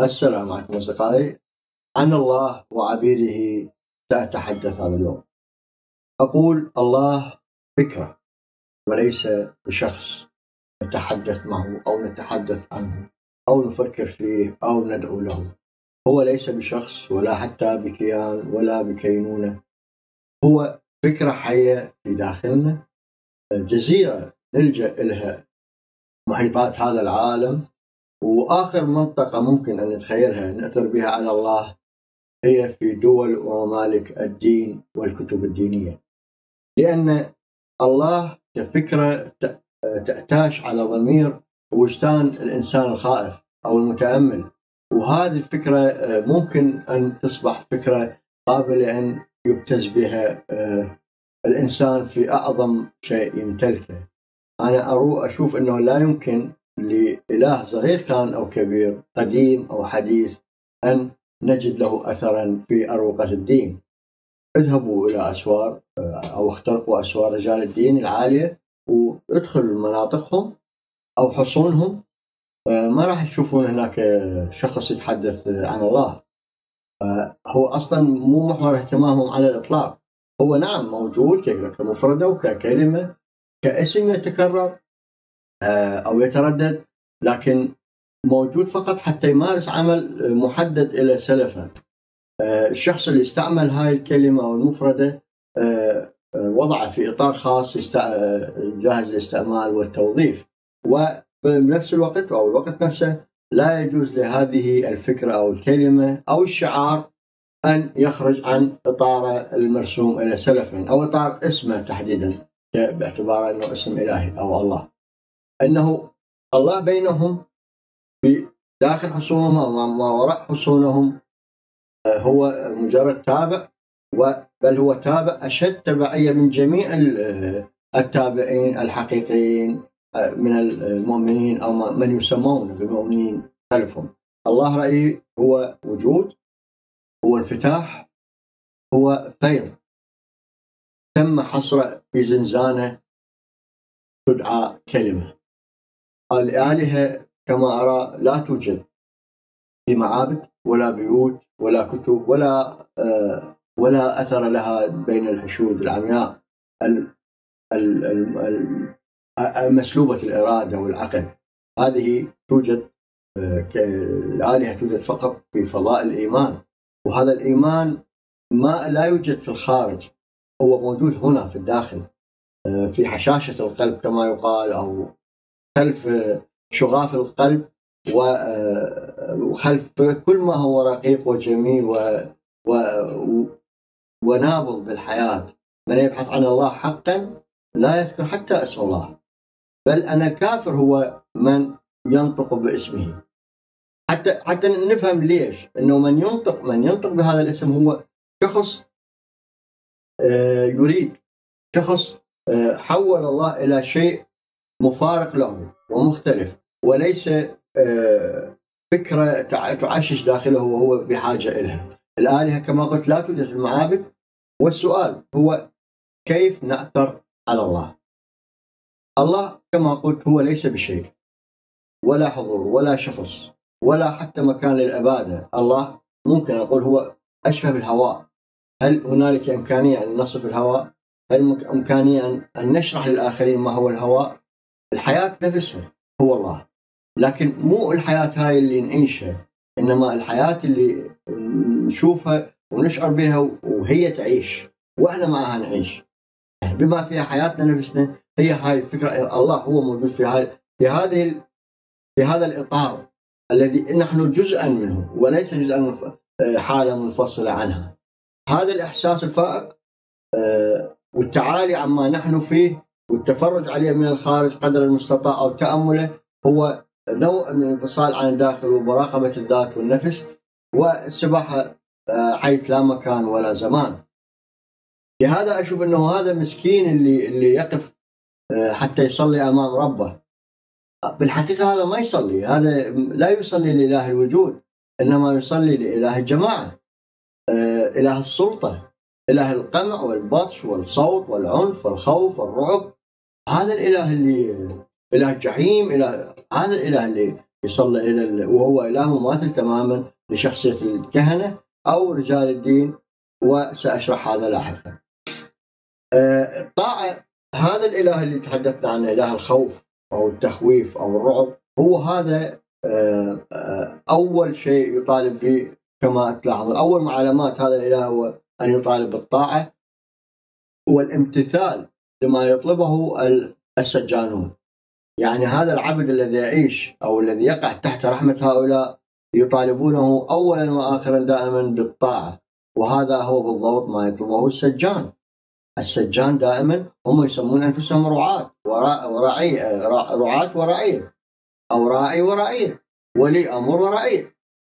السلام عليكم أصدقائي. عن الله وعبيده سأتحدث هذا اليوم. أقول الله فكرة وليس بشخص نتحدث معه أو نتحدث عنه أو نفكر فيه أو ندعو له. هو ليس بشخص ولا حتى بكيان ولا بكينونة، هو فكرة حية في داخلنا، جزيرة نلجأ إلها محيطات هذا العالم. وآخر منطقة ممكن أن نتخيلها نأثر بها على الله هي في دول وممالك الدين والكتب الدينية، لأن الله كفكرة تأتاش على ضمير وجدان الإنسان الخائف أو المتأمل، وهذه الفكرة ممكن أن تصبح فكرة قابلة أن يبتز بها الإنسان في أعظم شيء يمتلكه. أنا أشوف أنه لا يمكن لإله صغير كان أو كبير، قديم أو حديث، أن نجد له أثرا في أروقة الدين. اذهبوا إلى أسوار أو اخترقوا أسوار رجال الدين العالية وادخلوا مناطقهم أو حصونهم، ما راح تشوفون هناك شخص يتحدث عن الله. هو أصلا مو محور اهتمامهم على الإطلاق. هو نعم موجود كمفردة وككلمة كاسم يتكرر أو يتردد، لكن موجود فقط حتى يمارس عمل محدد إلى سلفه. الشخص اللي استعمل هاي الكلمة أو المفردة وضعه في إطار خاص جاهز للاستعمال والتوظيف، وبنفس الوقت أو الوقت نفسه لا يجوز لهذه الفكرة أو الكلمة أو الشعار أن يخرج عن إطاره المرسوم إلى سلفه أو إطار اسمه تحديدا، باعتباره أنه اسم إلهي أو الله. أنه الله بينهم في داخل حصونهم وما وراء حصونهم هو مجرد تابع، بل هو تابع أشد تبعية من جميع التابعين الحقيقيين من المؤمنين أو من يسمون بالمؤمنين خلفهم. الله رأيي هو وجود، هو انفتاح، هو فيض تم حصره في زنزانة تدعى كلمة. الآلهة كما أرى لا توجد في معابد ولا بيوت ولا كتب ولا أثر لها بين الحشود العمياء مسلوبة الإرادة والعقل. هذه توجد الآلهة توجد فقط في فضاء الإيمان، وهذا الإيمان ما لا يوجد في الخارج، هو موجود هنا في الداخل في حشاشة القلب كما يقال، أو خلف شغاف القلب وخلف كل ما هو رقيق وجميل ونابض بالحياة. من يبحث عن الله حقا لا يذكر حتى اسم الله، بل أنا الكافر هو من ينطق باسمه. حتى نفهم ليش أنه من ينطق بهذا الاسم هو شخص يريد، شخص حول الله إلى شيء مفارق له ومختلف، وليس فكرة تعشش داخله وهو بحاجة إليها. الآلهة كما قلت لا توجد في المعابد، والسؤال هو كيف نأثر على الله. الله كما قلت هو ليس بشيء ولا حضور ولا شخص ولا حتى مكان للعبادة. الله ممكن أقول هو أشبه بالهواء. هل هنالك إمكانية أن نصف الهواء؟ هل إمكانية أن نشرح للآخرين ما هو الهواء؟ الحياة نفسها هو الله، لكن مو الحياة هاي اللي نعيشها، إنما الحياة اللي نشوفها ونشعر بها وهي تعيش وإحنا معها نعيش بما فيها حياتنا نفسنا. هي هاي الفكرة. الله هو موجود في هذا الإطار الذي نحن جزءا منه وليس جزءا من حالة منفصلة عنها. هذا الإحساس الفائق والتعالي عما نحن فيه والتفرج عليه من الخارج قدر المستطاع أو تأمله هو نوع من الانفصال عن الداخل ومراقبة الذات والنفس والسباحة حيث لا مكان ولا زمان. لهذا أشوف أنه هذا مسكين اللي يقف حتى يصلي أمام ربه. بالحقيقة هذا ما يصلي، هذا لا يصلي لإله الوجود، إنما يصلي لإله الجماعة، إله السلطة، إله القمع والبطش والصوت والعنف والخوف والرعب. هذا الإله اللي إله الجحيم، هذا الإله اللي يصل إلى وهو إله مماثل تماما لشخصية الكهنة أو رجال الدين، وسأشرح هذا لاحقا. الطاعة، هذا الإله اللي تحدثنا عنه، إله الخوف أو التخويف أو الرعب، هو هذا أول شيء يطالب به. كما تلاحظ أول من علامات هذا الإله هو أن يطالب بالطاعة والامتثال لما يطلبه السجانون. يعني هذا العبد الذي يعيش أو الذي يقع تحت رحمة هؤلاء يطالبونه أولا وآخرا دائما بالطاعة، وهذا هو بالضبط ما يطلبه السجان. السجان دائما هم يسمون أنفسهم رعاة وراعي، رعاة ورعية أو راعي ورعية، ولي أمر ورعية.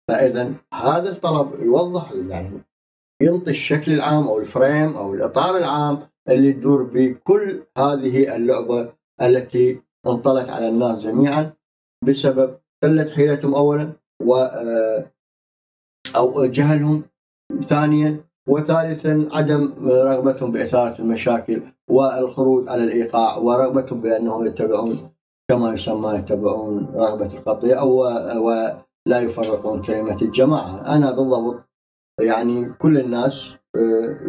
فإذا هذا الطلب يوضح، يعني ينطي الشكل العام أو الفريم أو الإطار العام اللي تدور بكل هذه اللعبة التي انطلت على الناس جميعا بسبب قلة حيلتهم أولا، أو جهلهم ثانيا، وثالثا عدم رغبتهم بإثارة المشاكل والخروج على الإيقاع، ورغبتهم بأنهم يتبعون كما يسمى يتبعون رغبة القطيع ولا يفرقون كلمة الجماعة. أنا بالضبط يعني كل الناس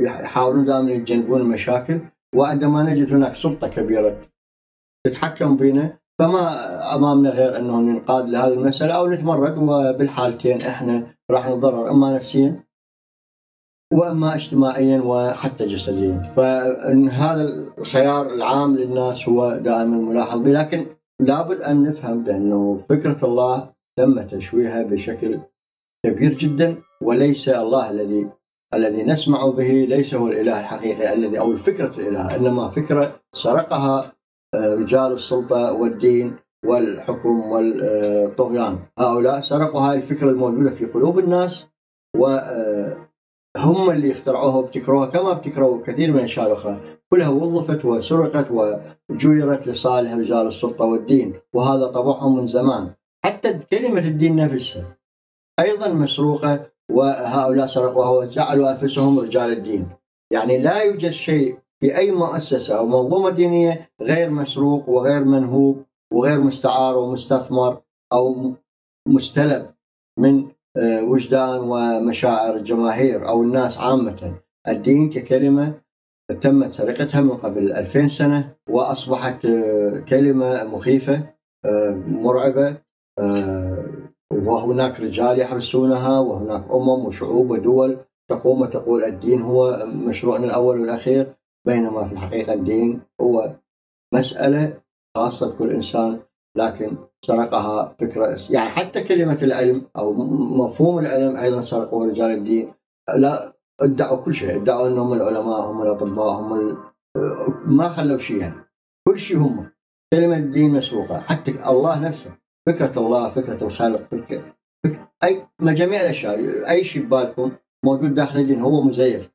يحاولون دائما يتجنبون المشاكل، وعندما نجد هناك سلطة كبيرة تتحكم بنا فما أمامنا غير أنهم ننقاد لهذه المسألة أو نتمرد، وبالحالتين إحنا راح نضرر إما نفسيا وإما اجتماعيا وحتى جسديا. فهذا الخيار العام للناس هو دائما ملاحظ به، لكن لابد أن نفهم بأنه فكرة الله تم تشويهها بشكل كبير جدا، وليس الله الذي نسمع به ليس هو الإله الحقيقي الذي أو الفكرة الإله، إنما فكرة سرقها رجال السلطة والدين والحكم والطغيان. هؤلاء سرقوا هذه الفكرة الموجودة في قلوب الناس، وهم اللي اخترعوها وابتكروها كما ابتكروا كثير من الأشياء الأخرى، كلها وظفت وسرقت وجيرت لصالح رجال السلطة والدين، وهذا طبعهم من زمان. حتى كلمة الدين نفسها أيضا مسروقة، وهؤلاء سرقوها وجعلوا أنفسهم رجال الدين. يعني لا يوجد شيء في أي مؤسسة أو منظومة دينية غير مسروق وغير منهوب وغير مستعار ومستثمر أو مستلب من وجدان ومشاعر الجماهير أو الناس عامة. الدين ككلمة تمت سرقتها من قبل 2000 سنة، وأصبحت كلمة مخيفة مرعبة، وهناك رجال يحرسونها، وهناك أمم وشعوب ودول تقوم وتقول الدين هو مشروعنا الأول والأخير، بينما في الحقيقة الدين هو مسألة خاصة بكل إنسان، لكن سرقها فكرة. يعني حتى كلمة العلم أو مفهوم العلم أيضا سرقوه رجال الدين. لا ادعوا كل شيء، ادعوا أنهم العلماء، هم الأطباء، ما خلوا شيء، يعني كل شيء هم. كلمة الدين مسروقة، حتى الله نفسه، فكرة الله، فكرة الخالق، ما جميع الأشياء، أي شيء ببالكم موجود داخل الدين هو مزيف.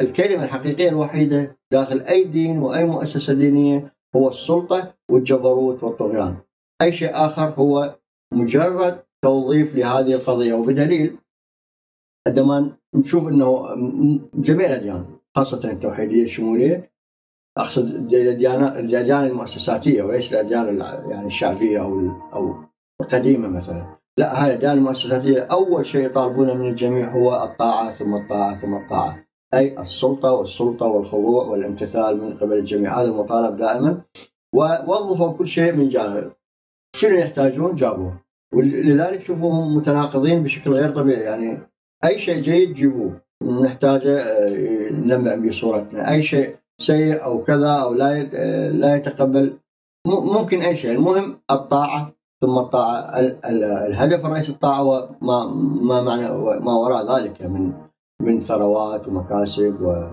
الكلمة الحقيقية الوحيدة داخل أي دين وأي مؤسسة دينية هو السلطة والجبروت والطغيان. أي شيء آخر هو مجرد توظيف لهذه القضية، وبدليل عندما نشوف أنه جميع الأديان خاصة التوحيدية الشمولية، أقصد الأديان المؤسساتية وليس الأديان يعني الشعبية أو القديمة مثلا، لا، هاي الأديان المؤسساتية أول شيء يطالبونه من الجميع هو الطاعة ثم الطاعة ثم الطاعة، أي السلطة والسلطة والخضوع والامتثال من قبل الجميع، هذا المطالب دائما. ووظفوا كل شيء من جانب، شنو يحتاجون جابوه، ولذلك شوفوهم متناقضين بشكل غير طبيعي. يعني أي شيء جيد جيبوه نحتاجه ننبع به صورتنا، أي شيء سيء أو كذا أو لا يتقبل ممكن أي شيء، المهم الطاعة ثم الطاعة. الهدف الرئيسي الطاعة، وما معنى ما وراء ذلك من ثروات ومكاسب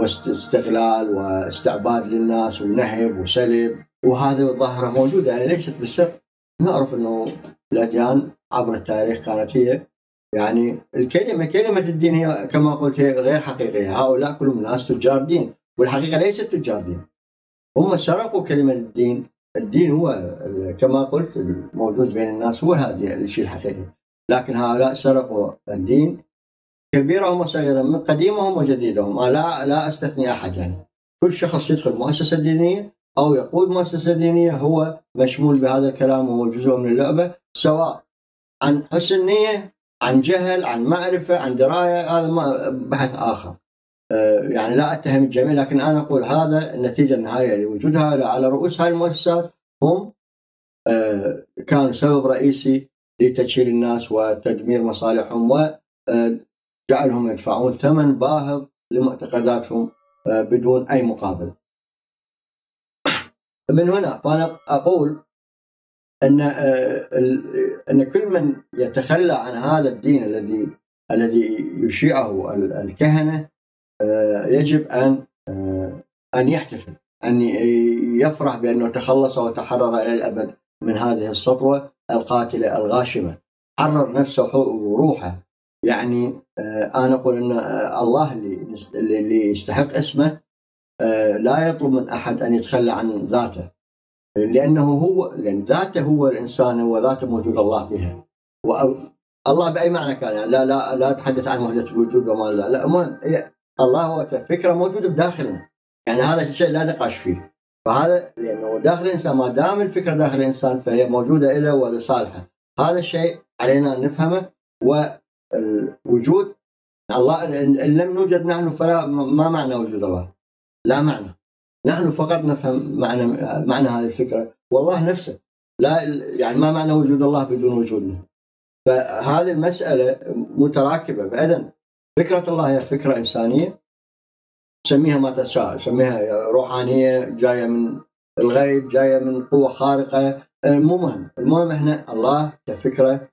واستغلال واستعباد للناس ونهب وسلب، وهذه ظاهرة موجودة يعني ليست بالسبب. نعرف أنه الأديان عبر التاريخ كانت هي، يعني كلمة الدين هي كما قلت هي غير حقيقية. هؤلاء كلهم ناس تجار دين، والحقيقة ليست تجار دين، هم سرقوا كلمة الدين. الدين هو كما قلت موجود بين الناس، هو هذا الشيء الحقيقي، لكن هؤلاء سرقوا الدين كبيرهم وصغيرهم، من قديمهم وجديدهم، لا استثني أحد. يعني كل شخص يدخل مؤسسة دينية أو يقود مؤسسة دينية هو مشمول بهذا الكلام، وهو جزء من اللعبة، سواء عن حسن نية، عن جهل، عن معرفة، عن دراية، هذا بحث آخر. يعني لا أتهم الجميع، لكن أنا أقول هذا النتيجة النهائية لوجودها على رؤوس هاي المؤسسات هم كانوا سبب رئيسي لتشهير الناس وتدمير مصالحهم وجعلهم يدفعون ثمن باهظ لمعتقداتهم بدون أي مقابل. من هنا فأنا أقول أن كل من يتخلى عن هذا الدين الذي يشيعه الكهنة يجب أن يحتفل، أن يفرح بأنه تخلص وتحرر إلى الأبد من هذه السطوة القاتلة الغاشمة. حرر نفسه وروحه. يعني أنا أقول أن الله اللي يستحق اسمه لا يطلب من أحد أن يتخلى عن ذاته، لأن ذاته هو الإنسان، وذاته موجود الله فيها. الله بأي معنى كان، يعني لا أتحدث عن وحدة الوجود وما لا، الله هو فكرة موجودة بداخلنا، يعني هذا الشيء لا نقاش فيه. فهذا لأنه داخل الإنسان، ما دام الفكرة داخل الإنسان فهي موجودة إله ولصالحه. هذا الشيء علينا أن نفهمه. والوجود الله، إن لم نوجد نحن فلا ما معنى وجود الله، لا معنى. نحن فقط نفهم معنى هذه الفكرة، والله نفسه لا، يعني ما معنى وجود الله بدون وجودنا. فهذه المسألة متراكبة. فإذن فكرة الله هي فكرة إنسانية، سميها ما تشاء، سميها روحانية جاية من الغيب، جاية من قوة خارقة، مو مهم. المهم احنا الله كفكرة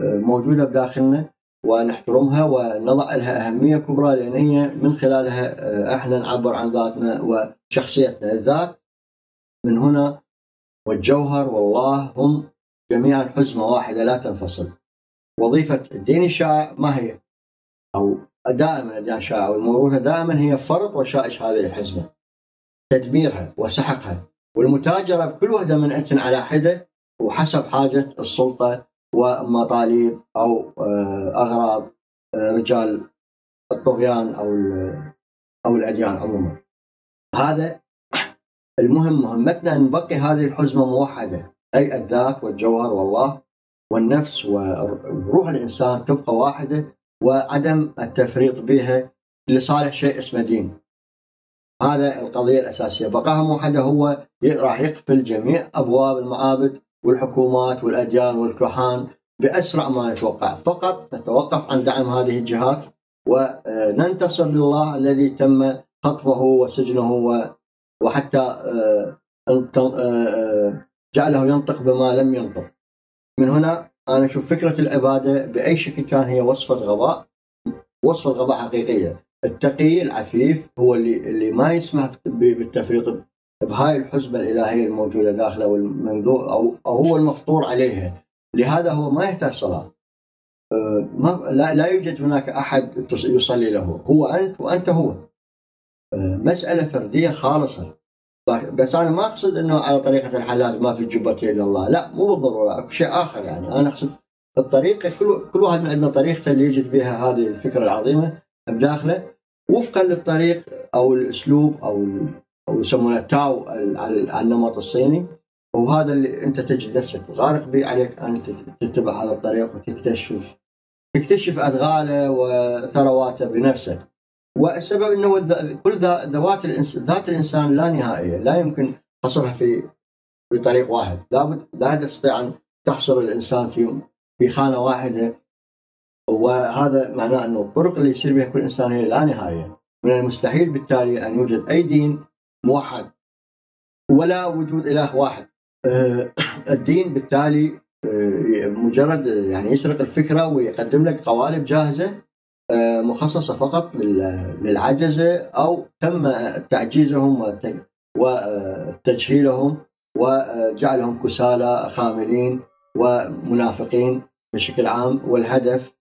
موجودة بداخلنا ونحترمها ونضع لها أهمية كبرى، لأن هي من خلالها احنا نعبر عن ذاتنا وشخصيتنا. الذات من هنا والجوهر والله هم جميعا حزمة واحدة لا تنفصل. وظيفة الدين الشائع ما هي؟ أو دائما الدين الشائع والموروثة دائما هي فرط وشائش هذه الحزمة، تدميرها وسحقها، والمتاجرة بكل وحدة من أنت على حدة وحسب حاجة السلطة ومطالب أو أغراض رجال الطغيان أو الأديان عموما. هذا المهم. مهمتنا أن نبقي هذه الحزمة موحدة، أي الذات والجوهر والله والنفس وروح الإنسان تبقى واحدة، وعدم التفريط بها لصالح شيء اسمه دين. هذا القضية الأساسية، بقاها موحدة هو راح يقفل جميع أبواب المعابد والحكومات والأديان والكهان بأسرع ما نتوقع. فقط نتوقف عن دعم هذه الجهات وننتصر لله الذي تم خطفه وسجنه وحتى جعله ينطق بما لم ينطق. من هنا أنا أشوف فكرة العبادة بأي شكل كان هي وصفة غباء حقيقية. التقي العفيف هو اللي ما يسمح بالتفريط بهاي الحزمة الإلهية الموجودة داخله والمنذور أو هو المفطور عليها. لهذا هو ما يحتاج صلاة، لا يوجد هناك أحد يصلي له، هو أنت وأنت هو. مسألة فردية خالصة. بس أنا ما أقصد أنه على طريقة الحلال ما في جبتي إلا الله، لا، مو بالضرورة، أكو شيء آخر. يعني أنا أقصد الطريقة، كل واحد عندنا طريقته اللي يجد بها هذه الفكرة العظيمة بداخله، وفقا للطريق أو الأسلوب أو يسمونه تاو على النمط الصيني. وهذا اللي أنت تجد نفسك غارق به، عليك أن تتبع هذا الطريق وتكتشف أدغاله وثرواته بنفسك. والسبب أنه كل ذات الإنسان لا نهائية، لا يمكن حصرها في طريق واحد. لا تستطيع أن تحصر الإنسان في خانة واحدة، وهذا معناه أنه الطرق اللي يسير بها كل إنسان هي لا نهائية. من المستحيل بالتالي أن يوجد أي دين موحد ولا وجود إله واحد. الدين بالتالي مجرد يعني يسرق الفكرة ويقدم لك قوالب جاهزة مخصصة فقط للعجزة أو تم تعجيزهم وتجهيلهم وجعلهم كسالى خاملين ومنافقين بشكل عام، والهدف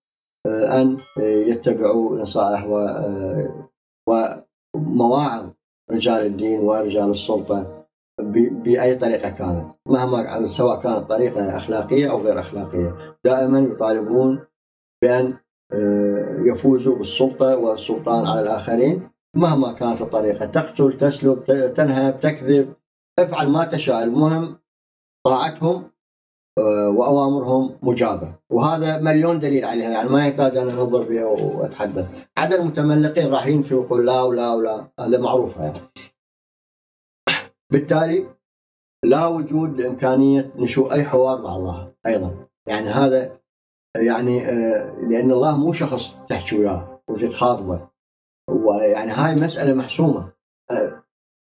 أن يتبعوا نصائح ومواعظ رجال الدين ورجال السلطة بأي طريقة كانت، مهما سواء كانت طريقة أخلاقية أو غير أخلاقية. دائما يطالبون بأن يفوزوا بالسلطة والسلطان على الآخرين، مهما كانت الطريقة، تقتل، تسلب، تنهب، تكذب، افعل ما تشاء، المهم طاعتهم واوامرهم مجابه، وهذا مليون دليل عليها، يعني ما يكاد انا انظر فيها واتحدث. عدد المتملقين راح ينفي ويقول لا ولا ولا، هذا معروف يعني. بالتالي لا وجود امكانيه نشوء اي حوار مع الله ايضا، يعني هذا يعني لان الله مو شخص تحكي وياه وتتخاطبه، ويعني هاي مساله محسومه.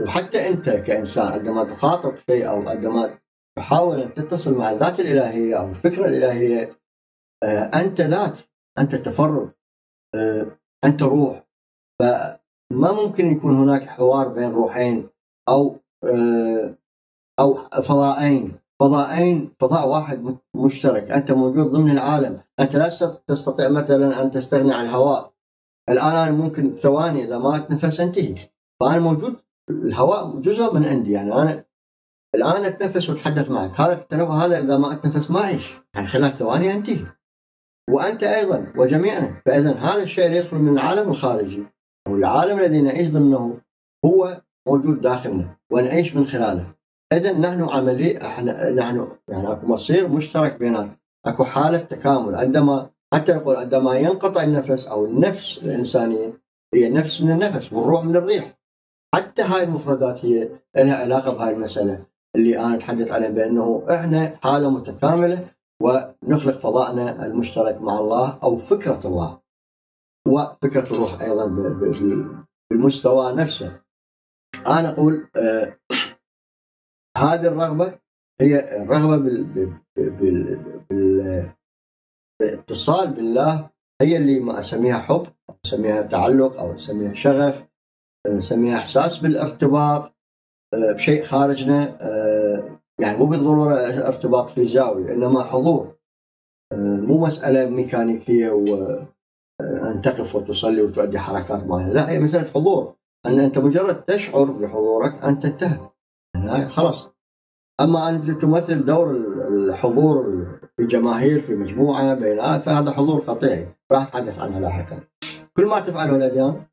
وحتى انت كانسان عندما تخاطب شيء او عندما تحاول ان تتصل مع الذات الالهيه او الفكره الالهيه، انت ذات، انت تفرد، انت روح، فما ممكن يكون هناك حوار بين روحين او فضاءين، فضاء واحد مشترك، انت موجود ضمن العالم، انت لا تستطيع مثلا ان تستغني عن الهواء. الان انا ممكن ثواني اذا ما اتنفس انتهي، فانا موجود، الهواء جزء من عندي، يعني انا الان اتنفس واتحدث معك، هذا التنفس هذا اذا ما اتنفس ما اعيش، يعني خلال ثواني انتهي، وانت ايضا وجميعنا. فاذا هذا الشيء اللي يدخل من العالم الخارجي والعالم الذي نعيش ضمنه هو موجود داخلنا ونعيش من خلاله. اذا نحن عملي، احنا نحن يعني اكو مصير مشترك بيننا، اكو حاله تكامل. عندما حتى يقول عندما ينقطع النفس او النفس الانسانيه هي نفس من النفس والروح من الريح، حتى هاي المفردات هي لها علاقه بهاي المساله اللي انا اتحدث عنها، بانه احنا حاله متكامله ونخلق فضائنا المشترك مع الله او فكره الله وفكره الروح ايضا بالمستوى نفسه. انا اقول هذه الرغبه هي الرغبه بالاتصال بالله، هي اللي ما اسميها حب، اسميها تعلق، او اسميها شغف، اسميها احساس بالارتباط بشيء خارجنا، يعني مو بالضروره ارتباط فيزيائي، انما حضور، مو مساله ميكانيكيه وان تقف وتصلي وتؤدي حركات معينه، لا، هي مساله حضور، ان انت مجرد تشعر بحضورك انت انتهى، يعني خلاص. اما ان تمثل دور الحضور في جماهير، في مجموعه بينات، فهذا حضور قطيعي، راح اتحدث عنها لاحقا. كل ما تفعله الاديان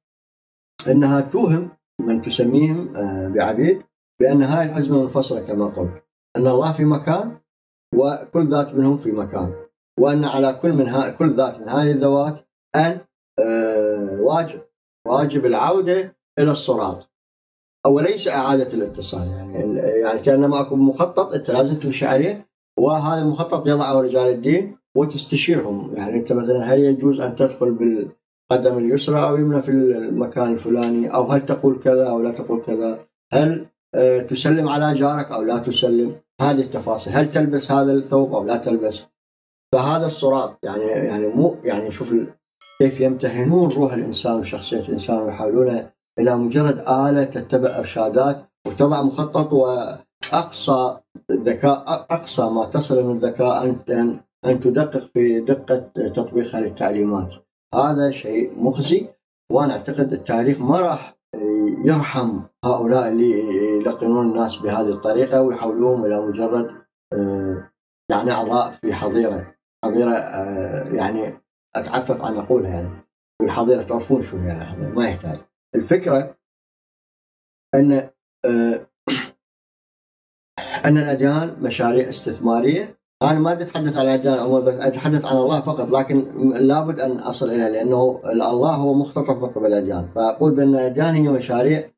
انها توهم من تسميهم بعبيد بان هاي الحزمه منفصله كما قلت، ان الله في مكان وكل ذات منهم في مكان، وان على كل ذات من هذه الذوات ان واجب العوده الى الصراط، او ليس اعاده الاتصال، يعني كانما اكو مخطط انت لازم تمشي عليه، وهذا المخطط يضعه رجال الدين وتستشيرهم، يعني انت مثلا هل يجوز ان تدخل بالقدم اليسرى او اليمنى في المكان الفلاني، او هل تقول كذا او لا تقول كذا، هل تسلم على جارك او لا تسلم، هذه التفاصيل، هل تلبس هذا الثوب او لا تلبس، فهذا الصراط، يعني مو يعني شوف كيف يمتهنون روح الانسان وشخصيه الانسان ويحاولون الى مجرد آلة تتبع ارشادات وتضع مخطط، واقصى ذكاء، اقصى ما تصل من الذكاء ان تدقق في دقة تطبيقها للتعليمات. هذا شيء مخزي، وانا اعتقد التاريخ ما راح يرحم هؤلاء اللي يلقنون الناس بهذه الطريقة ويحولوهم الى مجرد يعني اعضاء في حظيرة يعني اتعفف عن اقولها، يعني والحظيرة تعرفون شو هي، يعني ما يحتاج. الفكرة أن الأديان مشاريع استثمارية. أنا ما أتحدث عن الأديان عموما، بس أتحدث عن الله فقط، لكن لابد أن أصل إليه، لأنه الله هو مختطف رقب الأديان، فأقول بأن الأديان هي مشاريع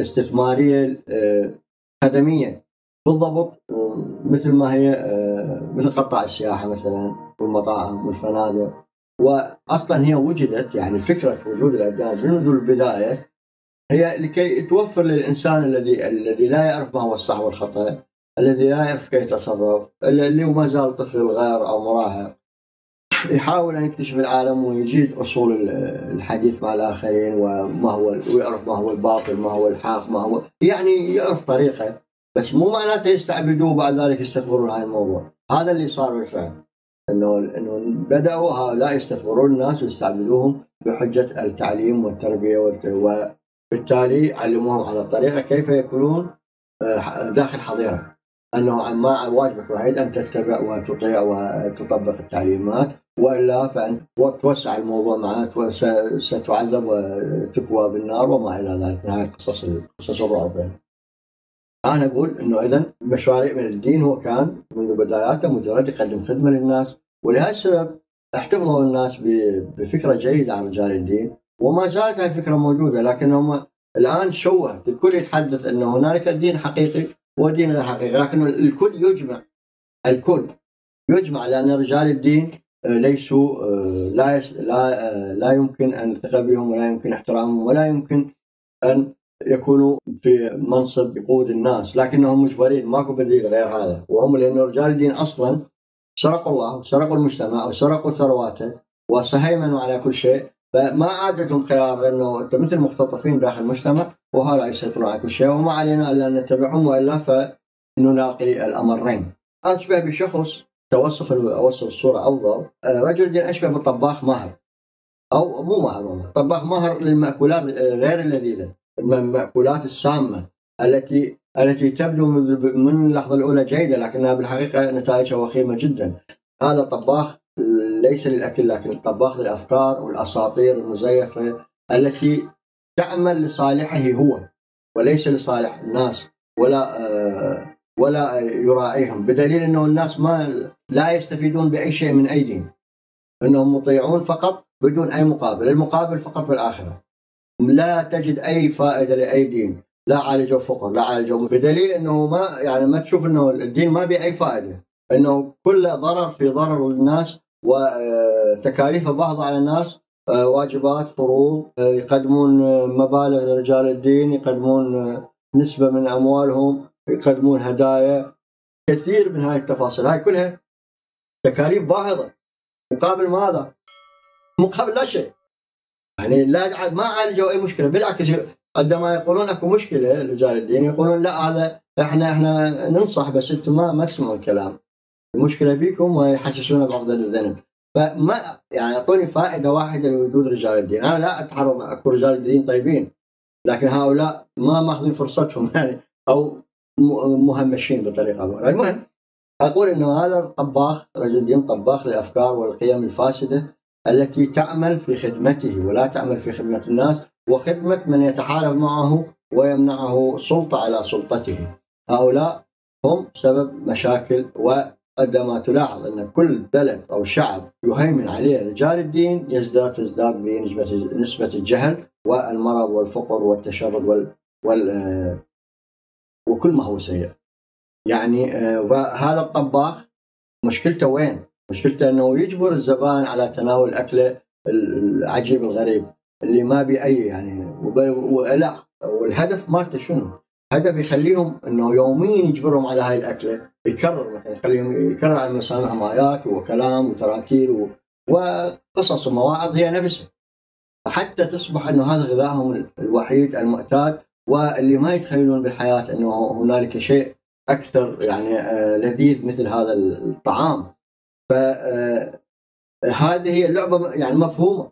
استثمارية خدمية، بالضبط مثل ما هي مثل قطاع السياحة مثلا والمطاعم والفنادق. واصلا هي وجدت، يعني فكره وجود الاديان منذ البدايه هي لكي توفر للانسان الذي لا يعرف ما هو الصح والخطا، الذي لا يعرف كيف يتصرف، اللي ما زال طفل غير او مراهق، يحاول ان يكتشف العالم ويجيد اصول الحديث مع الاخرين، ويعرف ما هو الباطل، ما هو الحق، ما هو، يعني يعرف طريقه، بس مو معناته يستعبدوه بعد ذلك يستغفرون هذا الموضوع. هذا اللي صار بالفعل، انه بداوا هؤلاء يستثمرون الناس ويستعملوهم بحجه التعليم والتربيه، وبالتالي علموهم على الطريقه كيف يكونون داخل حظيره، انه ما واجبك الوحيد ان تتبع وتطيع وتطبق التعليمات، والا فانت توسع الموضوع معك وستعذب وتكوى بالنار وما الى ذلك من هاي القصص الرعب. انا اقول انه اذا مشروعية من الدين هو كان منذ بداياته مجرد يقدم خدمه للناس، ولهذا السبب احتفظوا الناس بفكره جيده عن رجال الدين، وما زالت هذه الفكره موجوده، لكن هم الان شوه الكل يتحدث انه هنالك دين حقيقي ودين غير حقيقي، لكن الكل يجمع، الكل يجمع، لان رجال الدين ليسوا لا يمكن ان نثق بهم، ولا يمكن احترامهم، ولا يمكن ان يكونوا في منصب يقود الناس، لكنهم مجبرين، ماكو بديل غير هذا، وهم لأن رجال الدين أصلا سرقوا الله وسرقوا المجتمع وسرقوا ثرواته وسهيمنوا على كل شيء، فما عادتهم خيار غير أنه أنت مثل مختطفين داخل المجتمع، وهؤلاء يسيطرون على كل شيء، وما علينا إلا أن نتبعهم وإلا فنلاقي الأمرين. أشبه بشخص أوصف الصورة أفضل، رجل دين أشبه بطباخ ماهر، أو مو ماهر، طباخ ماهر للمأكولات غير اللذيذة، المأكولات السامة التي تبدو من اللحظة الأولى جيدة، لكنها بالحقيقة نتائجها وخيمة جدا. هذا طباخ ليس للأكل، لكن طباخ للأفكار والأساطير المزيفة التي تعمل لصالحه هو وليس لصالح الناس، ولا يراعيهم، بدليل أنه الناس لا يستفيدون بأي شيء من أي دين، أنهم مطيعون فقط بدون أي مقابل، المقابل فقط في الآخرة. لا تجد اي فائده لاي دين، لا عالجوا فقر، لا عالجوا، بدليل انه ما تشوف انه الدين ما به اي فائده، انه كله ضرر في ضرر للناس، وتكاليف بعض على الناس، واجبات، فروض، يقدمون مبالغ لرجال الدين، يقدمون نسبه من اموالهم، يقدمون هدايا، كثير من هاي التفاصيل، هاي كلها تكاليف باهظه، مقابل ماذا؟ مقابل لا شيء. يعني لا ما عالجوا اي مشكله، بالعكس عندما يقولون اكو مشكله رجال الدين يقولون لا هذا احنا ننصح بس انتم ما تسمعوا الكلام. المشكله بيكم ويحسسونا بافضل الذنب. فما يعني يعطوني فائده واحده لوجود رجال الدين، انا لا اتحرض، اكو رجال الدين طيبين لكن هؤلاء ما ماخذين فرصتهم يعني، او مهمشين بطريقه ما. المهم اقول انه هذا الطباخ، رجل دين طباخ للافكار والقيم الفاسده التي تعمل في خدمته ولا تعمل في خدمة الناس، وخدمة من يتحالف معه ويمنعه سلطة على سلطته. هؤلاء هم سبب مشاكل، وعندما تلاحظ أن كل بلد أو شعب يهيمن عليه رجال الدين تزداد بنسبة الجهل والمرض والفقر والتشرد وكل ما هو سيء. يعني هذا الطباخ مشكلته وين؟ مشكلته انه يجبر الزبائن على تناول اكله العجيب الغريب اللي ما بأي يعني ولا، والهدف مالته شنو؟ هدف يخليهم انه يوميا يجبرهم على هاي الاكله، يكرر مثلا يخليهم يكرر على مسامعهم ايات وكلام وتراكيل وقصص ومواعظ هي نفسها، حتى تصبح انه هذا غذائهم الوحيد المعتاد، واللي ما يتخيلون بالحياه انه هنالك شيء اكثر يعني لذيذ مثل هذا الطعام. فهذه هي اللعبه يعني مفهومه.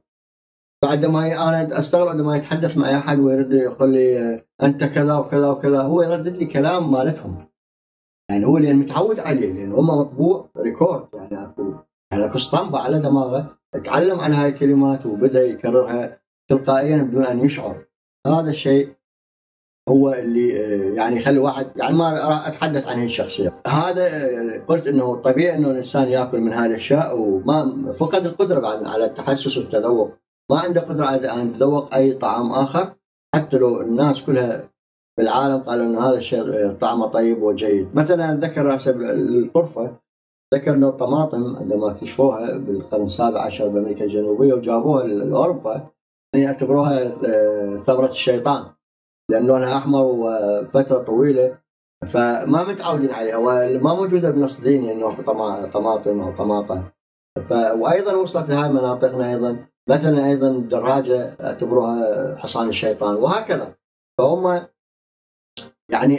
فعندما انا استغرب عندما يتحدث معي احد ويرد يقول لي انت كذا وكذا وكذا، هو يردد لي كلام مالتهم، يعني هو اللي متعود عليه، لان هم مطبوع ريكورد، يعني اكو اسطمبه على دماغه، اتعلم على هاي الكلمات وبدا يكررها تلقائيا بدون ان يشعر. هذا الشيء هو اللي يعني يخلي واحد، يعني ما اتحدث عن هي الشخصيه، هذا قلت انه طبيعي انه الانسان ياكل من هاي الاشياء، وما فقد القدره بعد على التحسس والتذوق، ما عنده قدره على ان يتذوق اي طعام اخر، حتى لو الناس كلها بالعالم قالوا انه هذا الشيء طعمه طيب وجيد. مثلا اتذكر الطرفه، ذكر انه الطماطم عندما اكتشفوها بالقرن السابع عشر بامريكا الجنوبيه وجابوها لاوروبا، يعتبروها ثمره الشيطان، لأن لونها أحمر وفترة طويلة، فما متعودين عليها وما موجودة بنص ديني أنه طماطم أو طماطة. وأيضا وصلت لهاي مناطقنا أيضا، مثلا أيضا الدراجة اعتبروها حصان الشيطان وهكذا. فهم يعني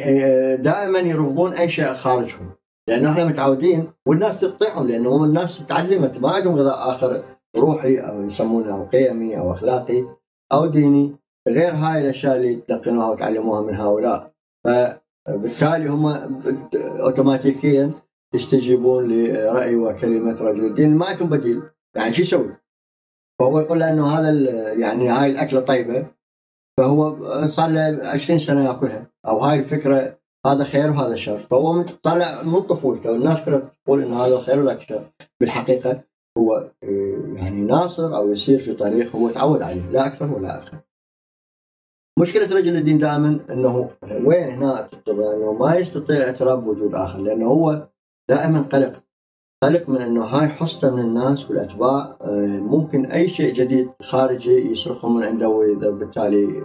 دائما يرفضون أي شيء خارجهم، لأنه احنا متعودين والناس تقطعهم، لأنه الناس تعلمت ما عندهم غذاء آخر روحي أو يسمونه أو قيمي أو أخلاقي أو ديني غير هاي الاشياء اللي تلقنوها وتعلموها من هؤلاء، فبالتالي هم اوتوماتيكيا يستجيبون لراي وكلمه رجل الدين، ما عندهم بديل، يعني شو يسوي؟ فهو يقول له انه هذا يعني هاي الاكله طيبه، فهو صار له 20 سنه ياكلها، او هاي الفكره هذا خير وهذا شر، فهو طلع من طفولته والناس كلها تقول ان هذا خير وذاك شر، بالحقيقه هو يعني ناصر او يسير في طريق هو تعود عليه لا اكثر ولا اقل. مشكله رجل الدين دائما انه وين هنا تطلع انه ما يستطيع اعتراف بوجود اخر، لانه هو دائما قلق من انه هاي حصته من الناس والاتباع، ممكن اي شيء جديد خارجي يسرقه من عنده وبالتالي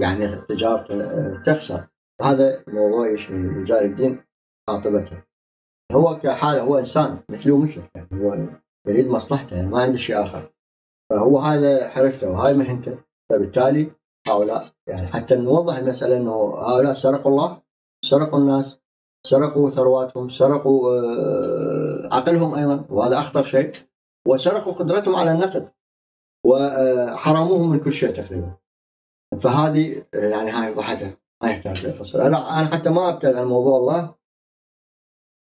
يعني تجارته تخسر. هذا موضوع يشمل رجال الدين خاطبته. هو كحاله هو انسان مثله مثله، يعني هو يريد مصلحته، يعني ما عنده شيء اخر. فهو هذا حرفته وهاي مهنته، فبالتالي هؤلاء يعني حتى نوضح المساله انه هؤلاء سرقوا الله، سرقوا الناس، سرقوا ثرواتهم، سرقوا عقلهم ايضا وهذا اخطر شيء، وسرقوا قدرتهم على النقد وحرموهم من كل شيء تقريبا. فهذه يعني هاي وحدها ما يحتاج لفصل. انا حتى ما ابتعد عن موضوع الله،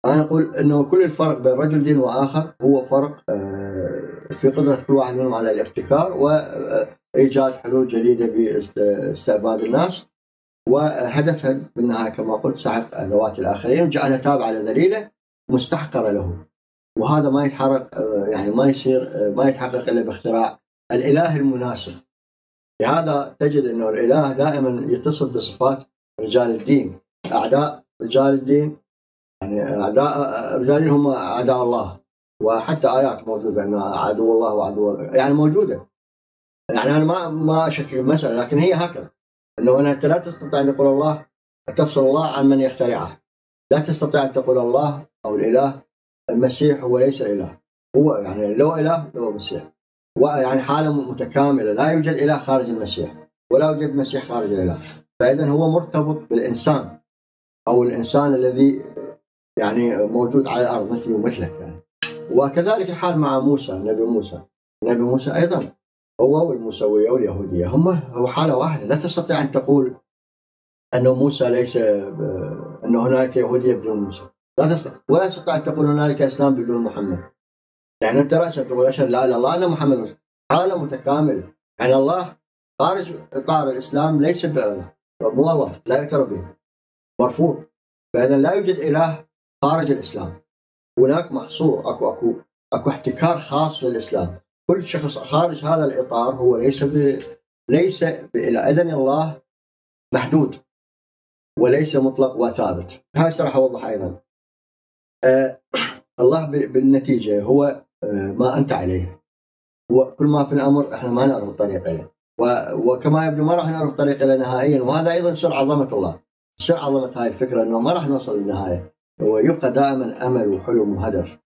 انا اقول انه كل الفرق بين رجل دين واخر هو فرق في قدره كل واحد منهم على الابتكار وايجاد حلول جديده باستعباد الناس، وهدفها بالنهايه كما قلت سحق ادوات الاخرين وجعلها تابعه لذليله مستحقره له، وهذا ما يتحرك يعني ما يصير ما يتحقق الا باختراع الاله المناسب. لهذا تجد انه الاله دائما يتصف بصفات رجال الدين، اعداء رجال الدين يعني اعداء رجال الدين هم اعداء الله، وحتى ايات موجوده ان عدو الله وعدو يعني موجوده. يعني انا ما اشكك المساله، لكن هي هكذا انه انت لا تستطيع ان تقول الله تفصل الله عن من يخترعه، لا تستطيع ان تقول الله او الاله المسيح هو ليس اله، هو يعني لو اله لو مسيح، ويعني حاله متكامله، لا يوجد اله خارج المسيح ولا يوجد مسيح خارج الاله. فاذا هو مرتبط بالانسان او الانسان الذي يعني موجود على الارض مثلي ومثلك يعني. وكذلك الحال مع موسى، نبي موسى ايضا هو والموسويه واليهوديه هو حاله واحده، لا تستطيع ان تقول انه موسى ليس انه هناك يهوديه بدون موسى، لا تستطيع ولا تستطيع ان تقول هناك اسلام بدون محمد. يعني انت راسا تقول اشهد لا اله الا الله ان محمد، حاله متكامل، يعني الله خارج اطار الاسلام ليس باله، مو الله لا يعترف به مرفوض. فاذا لا يوجد اله خارج الاسلام، هناك محصور اكو احتكار خاص للاسلام، كل شخص خارج هذا الاطار هو ليس باله. اذا الله محدود وليس مطلق وثابت. هاي راح اوضح ايضا. الله بالنتيجه هو ما انت عليه، وكل ما في الامر احنا ما نعرف الطريق اليه، وكما يبدو ما راح نعرف الطريق اليه نهائيا، وهذا ايضا سر عظمه الله، سر عظمه هاي الفكره انه ما راح نوصل للنهايه، ويبقى دائما امل وحلم وهدف.